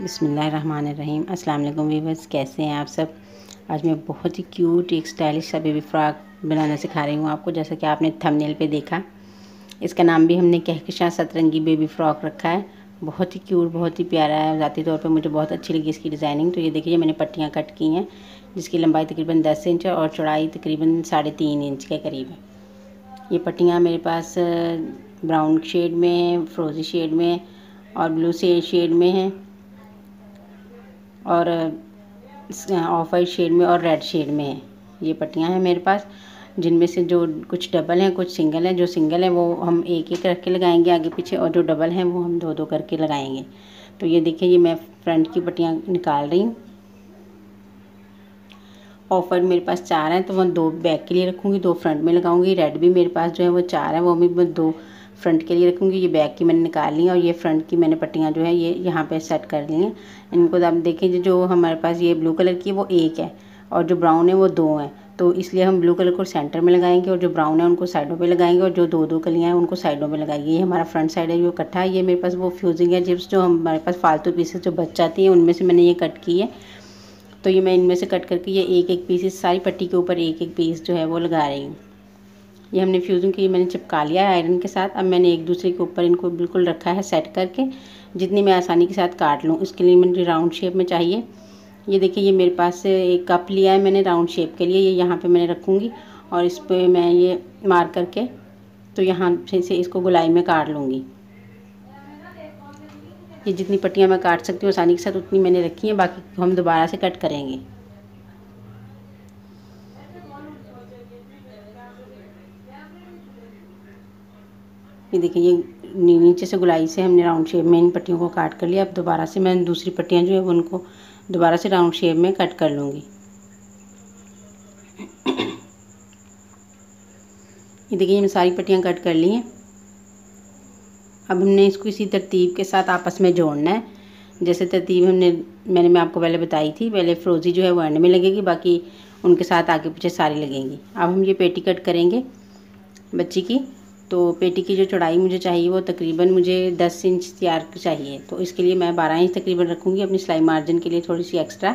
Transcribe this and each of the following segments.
बिस्मिल्लाहिर्रहमानिर्रहीम। अस्सलाम वालेकुम वीवर्स, कैसे हैं आप सब। आज मैं बहुत ही क्यूट एक स्टाइलिश सा बेबी फ्रॉक बनाना सिखा रही हूँ आपको। जैसा कि आपने थंबनेल पे देखा, इसका नाम भी हमने कहकशां सतरंगी बेबी फ्रॉक रखा है। बहुत ही क्यूट, बहुत ही प्यारा है। ज़ाती तौर पर मुझे बहुत अच्छी लगी इसकी डिज़ाइनिंग। तो ये देखिए, मैंने पट्टियाँ कट की हैं जिसकी लंबाई तकरीबन 10 इंच है और चौड़ाई तकरीबन 3.5 इंच के करीब है। ये पट्टियाँ मेरे पास ब्राउन शेड में हैं, फ्रोजी शेड में और ब्लू शेड में हैं और ऑफ वाइट शेड में और रेड शेड में है। ये पट्टियाँ हैं मेरे पास, जिनमें से जो कुछ डबल हैं कुछ सिंगल हैं। जो सिंगल है वो हम एक एक रख के लगाएंगे आगे पीछे, और जो डबल हैं वो हम दो दो करके लगाएंगे। तो ये देखिए, ये मैं फ्रंट की पट्टियाँ निकाल रही हूँ। ऑफ वाइट मेरे पास 4 हैं, तो मैं 2 बैक के लिए रखूँगी, 2 फ्रंट में लगाऊँगी। रेड भी मेरे पास जो है वो 4 है, वो भी मैं 2 फ्रंट के लिए रखूँगी। ये बैक की मैंने निकाल ली और ये फ्रंट की मैंने पट्टियाँ जो है ये यहाँ पे सेट कर ली हैं। इनको आप देखें, जो हमारे पास ये ब्लू कलर की है वो 1 है और जो ब्राउन है वो 2 है। तो इसलिए हम ब्लू कलर को सेंटर में लगाएंगे और जो ब्राउन है उनको साइडों पे लगाएंगे और जो दो दो कलियाँ हैं उनको साइडों पे लगाएंगे। ये हमारा फ्रंट साइड है जो इकट्ठा है। ये मेरे पास वो फ्यूजिंग है जिप्स, जो हमारे पास फालतू पीसेस जो बच जाती हैं उनमें से मैंने ये कट की है। तो ये मैं इनमें से कट करके ये एक एक पीस इस सारी पट्टी के ऊपर एक एक पीस जो है वो लगा रही हूँ। ये हमने फ्यूजिंग की मैंने चिपका लिया है आयरन के साथ। अब मैंने एक दूसरे के ऊपर इनको बिल्कुल रखा है सेट करके, जितनी मैं आसानी के साथ काट लूँ। इसके लिए मुझे राउंड शेप में चाहिए। ये देखिए, ये मेरे पास एक कप लिया है मैंने राउंड शेप के लिए। ये यहाँ पे मैंने रखूँगी और इस पर मैं ये मार करके तो यहाँ से इसको गोलाई में काट लूँगी। ये जितनी पट्टियाँ मैं काट सकती हूँ आसानी के साथ उतनी मैंने रखी हैं, बाकी हम दोबारा से कट करेंगे। ये देखिए, ये नीचे से गोलाई से हमने राउंड शेप में इन पट्टियों को काट कर लिया। अब दोबारा से मैं दूसरी पट्टियाँ जो है वो उनको दोबारा से राउंड शेप में कट कर लूँगी। ये देखिए, हमने सारी पट्टियाँ कट कर ली हैं। अब हमने इसको इसी तरतीब के साथ आपस में जोड़ना है। जैसे तरतीब मैंने आपको पहले बताई थी, पहले फ्रोजी जो है वो एंड में लगेगी, बाकी उनके साथ आगे पीछे सारी लगेंगी। अब हम ये पेटी कट करेंगे बच्ची की। तो पेटी की जो चौड़ाई मुझे चाहिए वो तकरीबन मुझे 10 इंच तैयार चाहिए। तो इसके लिए मैं 12 इंच तकरीबन रखूँगी अपनी सिलाई मार्जिन के लिए, थोड़ी सी एक्स्ट्रा।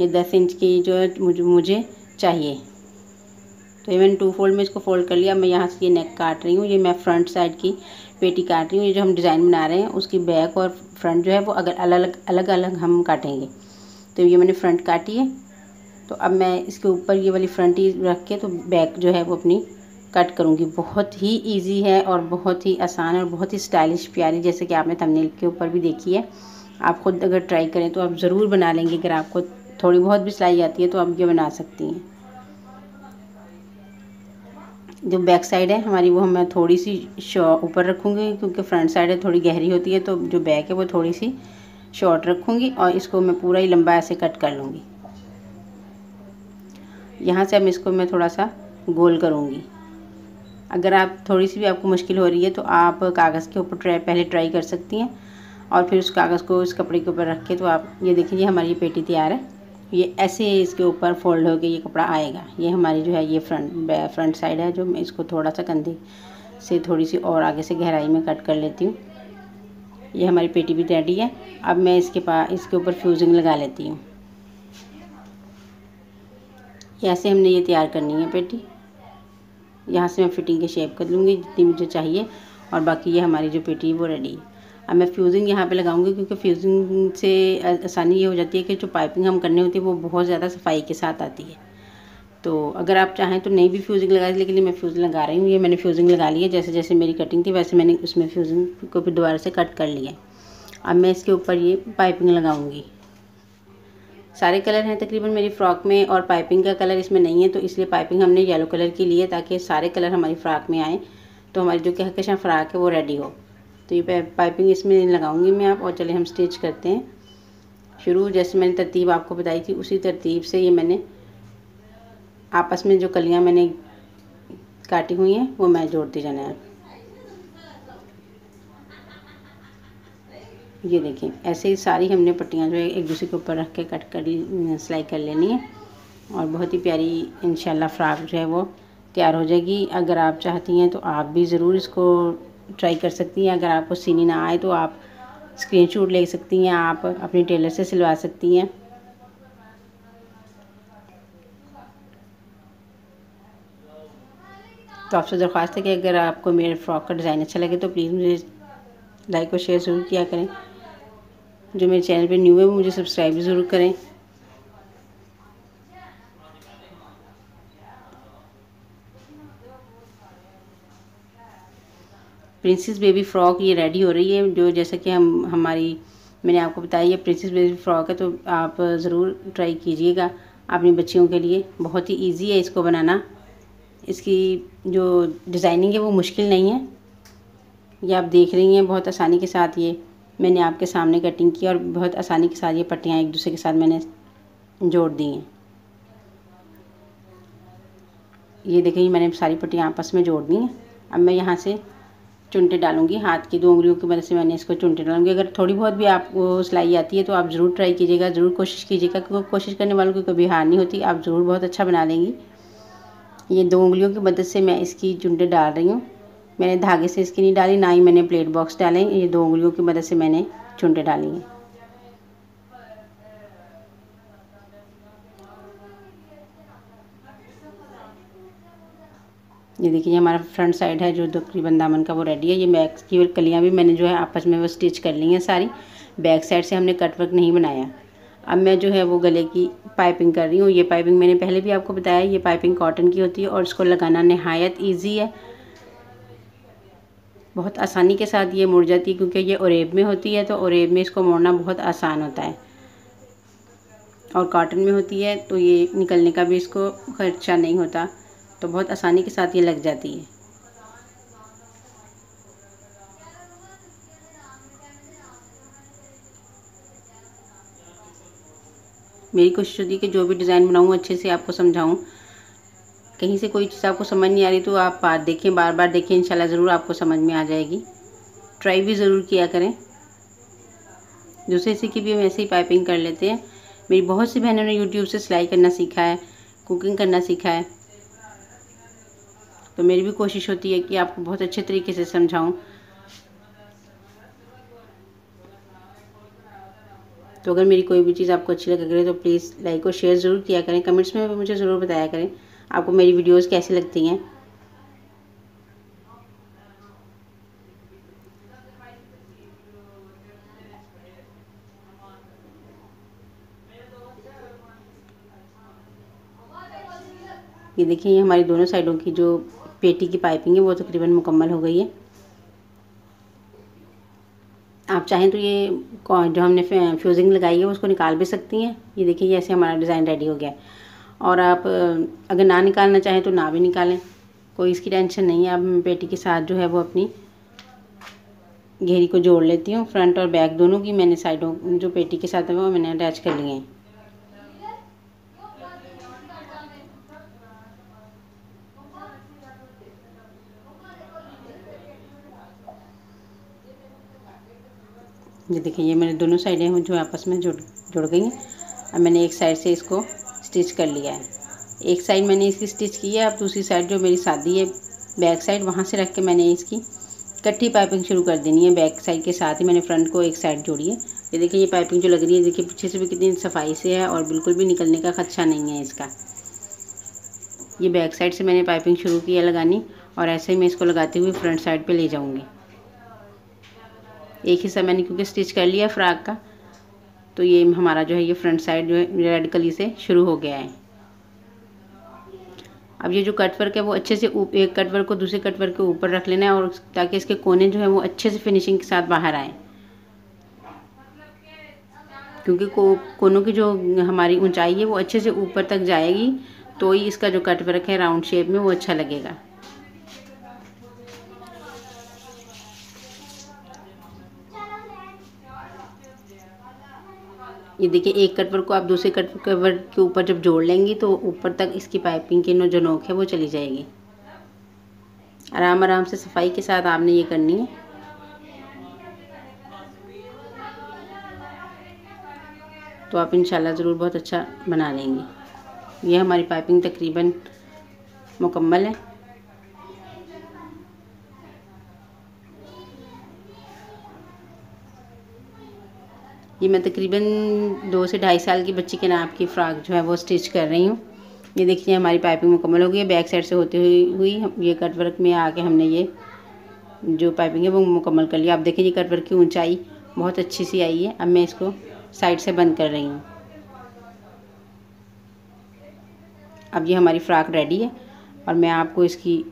ये 10 इंच की जो है मुझे चाहिए। तो ये मैंने 2 फोल्ड में इसको फ़ोल्ड कर लिया। मैं यहाँ से ये नेक काट रही हूँ। ये मैं फ्रंट साइड की पेटी काट रही हूँ। ये जो हम डिज़ाइन बना रहे हैं उसकी बैक और फ्रंट जो है वो अगर अलग अलग हम काटेंगे। तो ये मैंने फ्रंट काटी है। तो अब मैं इसके ऊपर ये वाली फ्रंट ही रख के तो बैक जो है वो अपनी कट करूँगी। बहुत ही इजी है और बहुत ही आसान है और बहुत ही स्टाइलिश प्यारी, जैसे कि आपने थंबनेल के ऊपर भी देखी है। आप खुद अगर ट्राई करें तो आप ज़रूर बना लेंगे। अगर आपको थोड़ी बहुत भी सिलाई आती है तो आप ये बना सकती हैं। जो बैक साइड है हमारी वो मैं थोड़ी सी ऊपर रखूँगी, क्योंकि फ्रंट साइड है थोड़ी गहरी होती है, तो जो बैक है वो थोड़ी सी शॉर्ट रखूँगी और इसको मैं पूरा ही लंबा ऐसे कट कर लूँगी। यहाँ से अब इसको मैं थोड़ा सा गोल करूँगी। अगर आप थोड़ी सी भी आपको मुश्किल हो रही है तो आप कागज़ के ऊपर पहले ट्राई कर सकती हैं और फिर उस कागज़ को इस कपड़े के ऊपर रख के। तो आप ये देखिए, हमारी ये पेटी तैयार है। ये ऐसे इसके ऊपर फोल्ड होके ये कपड़ा आएगा। ये हमारी जो है ये फ्रंट साइड है, जो मैं इसको थोड़ा सा कंधे से थोड़ी सी और आगे से गहराई में कट कर लेती हूँ। ये हमारी पेटी भी रेडी है। अब मैं इसके ऊपर फ्यूजिंग लगा लेती हूँ। ऐसे हमने ये तैयार करनी है पेटी। यहाँ से मैं फिटिंग के शेप कर लूँगी जितनी मुझे चाहिए, और बाकी ये हमारी जो पेटी है वो रेडी है। अब मैं फ्यूजिंग यहाँ पे लगाऊंगी, क्योंकि फ्यूजिंग से आसानी ये हो जाती है कि जो पाइपिंग हम करनी होती है वो बहुत ज़्यादा सफाई के साथ आती है। तो अगर आप चाहें तो नहीं भी फ्यूजिंग लगाए, लेकिन मैं फ्यूजिंग लगा रही हूँ। ये मैंने फ्यूजिंग लगा ली है। जैसे जैसे मेरी कटिंग थी वैसे मैंने उसमें फ्यूजिंग को भी दोबारा से कट कर लिया। अब मैं इसके ऊपर ये पाइपिंग लगाऊँगी। सारे कलर हैं तकरीबन मेरी फ़्रॉक में, और पाइपिंग का कलर इसमें नहीं है, तो इसलिए पाइपिंग हमने येलो कलर की ली है ताकि सारे कलर हमारी फ़्रॉक में आएँ, तो हमारी जो कहकशां फ़्रॉक है वो रेडी हो। तो ये पाइपिंग इसमें लगाऊंगी मैं आप, और चले हम स्टिच करते हैं शुरू। जैसे मैंने तरतीब आपको बताई थी उसी तरतीब से ये मैंने आपस में जो कलियाँ मैंने काटी हुई हैं वो मैं जोड़ती जाना है। ये देखें, ऐसे ही सारी हमने पट्टियाँ जो है एक दूसरे के ऊपर रख के कट कर सिलाई कर लेनी है और बहुत ही प्यारी इंशाल्लाह फ्रॉक जो है वो तैयार हो जाएगी। अगर आप चाहती हैं तो आप भी ज़रूर इसको ट्राई कर सकती हैं। अगर आपको सीनी ना आए तो आप स्क्रीनशॉट ले सकती हैं आप, अपनी टेलर से सिलवा सकती हैं। तो आपसे दरख्वास्त है कि अगर आपको मेरे फ्रॉक का डिज़ाइन अच्छा लगे तो प्लीज़ मुझे लाइक और शेयर ज़रूर किया करें। जो मेरे चैनल पे न्यू है वो मुझे सब्सक्राइब ज़रूर करें। प्रिंसेस बेबी फ़्रॉक ये रेडी हो रही है, जो जैसा कि मैंने आपको बताया ये प्रिंसेस बेबी फ़्रॉक है, तो आप ज़रूर ट्राई कीजिएगा अपनी बच्चियों के लिए। बहुत ही ईजी है इसको बनाना, इसकी जो डिज़ाइनिंग है वो मुश्किल नहीं है। ये आप देख रही हैं बहुत आसानी के साथ ये मैंने आपके सामने कटिंग की और बहुत आसानी के साथ ये पट्टियाँ एक दूसरे के साथ मैंने जोड़ दी हैं। ये देखें मैंने सारी पट्टियाँ आपस में जोड़ दी हैं। अब मैं यहाँ से चुनटे डालूँगी, हाथ की दो उंगलियों की मदद से मैंने इसको चुनटे डालूँगी। अगर थोड़ी बहुत भी आपको सिलाई आती है तो आप ज़रूर ट्राई कीजिएगा, ज़रूर कोशिश कीजिएगा, क्योंकि कोशिश करने वालों की कभी हार नहीं होती। आप ज़रूर बहुत अच्छा बना लेंगी। ये दो उंगलियों की मदद से मैं इसकी चुनटे डाल रही हूँ। मैंने धागे से इसकी नहीं डाली, ना ही मैंने प्लेट बॉक्स डाले, ये दो उंगलियों की मदद से मैंने चुनटे डाली हैं। ये देखिए ये हमारा फ्रंट साइड है जो तकरीबन दामन का वो रेडी है। ये बैक की कलियाँ भी मैंने जो है आपस में वो स्टिच कर ली हैं सारी। बैक साइड से हमने कटवर्क नहीं बनाया। अब मैं जो है वो गले की पाइपिंग कर रही हूँ। ये पाइपिंग मैंने पहले भी आपको बताया, ये पाइपिंग कॉटन की होती है और इसको लगाना नहायत ईजी है। बहुत आसानी के साथ ये मुड़ जाती है, क्योंकि ये ओरेब में होती है तो ओरेब में इसको मोड़ना बहुत आसान होता है, और कॉटन में होती है तो ये निकलने का भी इसको खर्चा नहीं होता, तो बहुत आसानी के साथ ये लग जाती है। मेरी कोशिश होती है कि जो भी डिज़ाइन बनाऊँ अच्छे से आपको समझाऊँ। कहीं से कोई चीज़ आपको समझ नहीं आ रही तो आप देखें, बार बार देखें, इंशाल्लाह ज़रूर आपको समझ में आ जाएगी। ट्राई भी ज़रूर किया करें। दूसरे से कि भी हम ऐसे ही पाइपिंग कर लेते हैं। मेरी बहुत सी बहनों ने यूट्यूब से सिलाई करना सीखा है, कुकिंग करना सीखा है, तो मेरी भी कोशिश होती है कि आपको बहुत अच्छे तरीके से समझाऊं। तो अगर मेरी कोई भी चीज़ आपको अच्छी लगा करे तो प्लीज़ लाइक और शेयर ज़रूर किया करें। कमेंट्स में मुझे ज़रूर बताया करें आपको मेरी वीडियोस कैसी लगती हैं। ये देखिए ये हमारी दोनों साइडों की जो पेटी की पाइपिंग है वो तकरीबन मुकम्मल हो गई है। आप चाहें तो ये जो हमने फ्यूजिंग लगाई है उसको निकाल भी सकती हैं। ये देखिए ये ऐसे हमारा डिज़ाइन रेडी हो गया है, और आप अगर ना निकालना चाहें तो ना भी निकालें, कोई इसकी टेंशन नहीं है। अब पेटी के साथ जो है वो अपनी घेरी को जोड़ लेती हूँ। फ्रंट और बैक दोनों की मैंने साइडों जो पेटी के साथ है वो मैंने अटैच कर लिए हैं। ये देखिए ये मेरे दोनों साइडें जो आपस में जुड़ गई हैं। अब मैंने एक साइड से इसको स्टिच कर लिया है। एक साइड मैंने इसकी स्टिच की है। अब दूसरी साइड जो मेरी सादी है बैक साइड, वहाँ से रख के मैंने इसकी इकट्ठी पाइपिंग शुरू कर देनी है। बैक साइड के साथ ही मैंने फ्रंट को एक साइड जोड़ी है। ये देखिए ये पाइपिंग जो लग रही है, देखिए पीछे से भी कितनी सफाई से है और बिल्कुल भी निकलने का खदशा नहीं है इसका। ये बैक साइड से मैंने पाइपिंग शुरू की है लगानी, और ऐसे ही मैं इसको लगाते हुए फ्रंट साइड पर ले जाऊँगी। एक हिस्सा मैंने क्योंकि स्टिच कर लिया फ्रॉक का, तो ये हमारा जो है ये फ्रंट साइड जो है रेड कली से शुरू हो गया है। अब ये जो कटवर्क है वो अच्छे से एक कटवर्क को दूसरे कटवर्क के ऊपर रख लेना है, और ताकि इसके कोने जो है वो अच्छे से फिनिशिंग के साथ बाहर आए, क्योंकि कोनों की जो हमारी ऊंचाई है वो अच्छे से ऊपर तक जाएगी, तो ही इसका जो कटवर्क है राउंड शेप में वो अच्छा लगेगा। ये देखिए एक कटवर को आप दूसरे कटवर के ऊपर जब जोड़ लेंगी तो ऊपर तक इसकी पाइपिंग की जो नोक है वो चली जाएगी। आराम आराम से सफाई के साथ आपने ये करनी है। तो आप इंशाल्लाह ज़रूर बहुत अच्छा बना लेंगे। ये हमारी पाइपिंग तकरीबन मुकम्मल है। ये मैं तकरीबन 2 से 2.5 साल की बच्ची के नाप की फ़्राक जो है वो स्टिच कर रही हूँ। ये देखिए हमारी पाइपिंग मुकम्मल हो गई है। बैक साइड से होती हुई ये कट वर्क में आके हमने ये जो पाइपिंग है वो मुकम्मल कर लिया। आप देखें ये कट वर्क की ऊंचाई बहुत अच्छी सी आई है। अब मैं इसको साइड से बंद कर रही हूँ। अब ये हमारी फ़्राक रेडी है और मैं आपको इसकी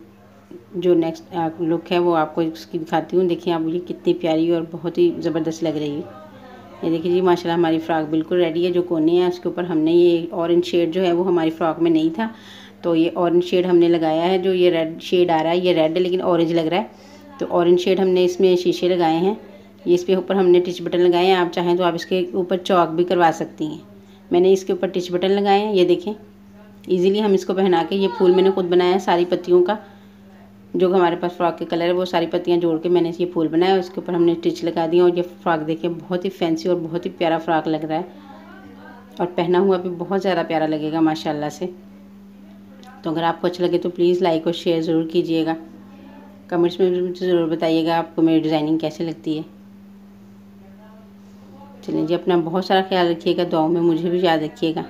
जो नेक्स्ट लुक है वो आपको इसकी दिखाती हूँ। देखिए आप ये कितनी प्यारी और बहुत ही ज़बरदस्त लग रही है। ये देखिए जी माशाल्लाह हमारी फ़्राक बिल्कुल रेडी है। जो कोने हैं उसके ऊपर हमने ये ऑरेंज शेड जो है वो हमारी फ़्राक में नहीं था, तो ये ऑरेंज शेड हमने लगाया है। जो ये रेड शेड आ रहा है ये रेड है लेकिन ऑरेंज लग रहा है, तो ऑरेंज शेड हमने इसमें शीशे लगाए हैं। ये इसके ऊपर हमने टिच बटन लगाए हैं। आप चाहें तो आप इसके ऊपर चौक भी करवा सकती हैं। मैंने इसके ऊपर टिच बटन लगाए हैं। ये देखें ईज़िली हम इसको पहना के, ये फूल मैंने खुद बनाया है सारी पत्तियों का। जो हमारे पास फ्रॉक के कलर है वो सारी पत्तियाँ जोड़ के मैंने ये फूल बनाया, उसके ऊपर हमने स्टिच लगा दिया और ये फ्रॉक देखिए बहुत ही फैंसी और बहुत ही प्यारा फ्रॉक लग रहा है और पहना हुआ भी बहुत ज़्यादा प्यारा लगेगा माशाल्लाह से। तो अगर आपको अच्छा लगे तो प्लीज़ लाइक और शेयर ज़रूर कीजिएगा। कमेंट्स में मुझे ज़रूर बताइएगा आपको मेरी डिज़ाइनिंग कैसे लगती है। चलिए जी अपना बहुत सारा ख्याल रखिएगा, दुआओं में मुझे भी याद रखिएगा।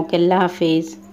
ओके अल्लाह हाफिज़।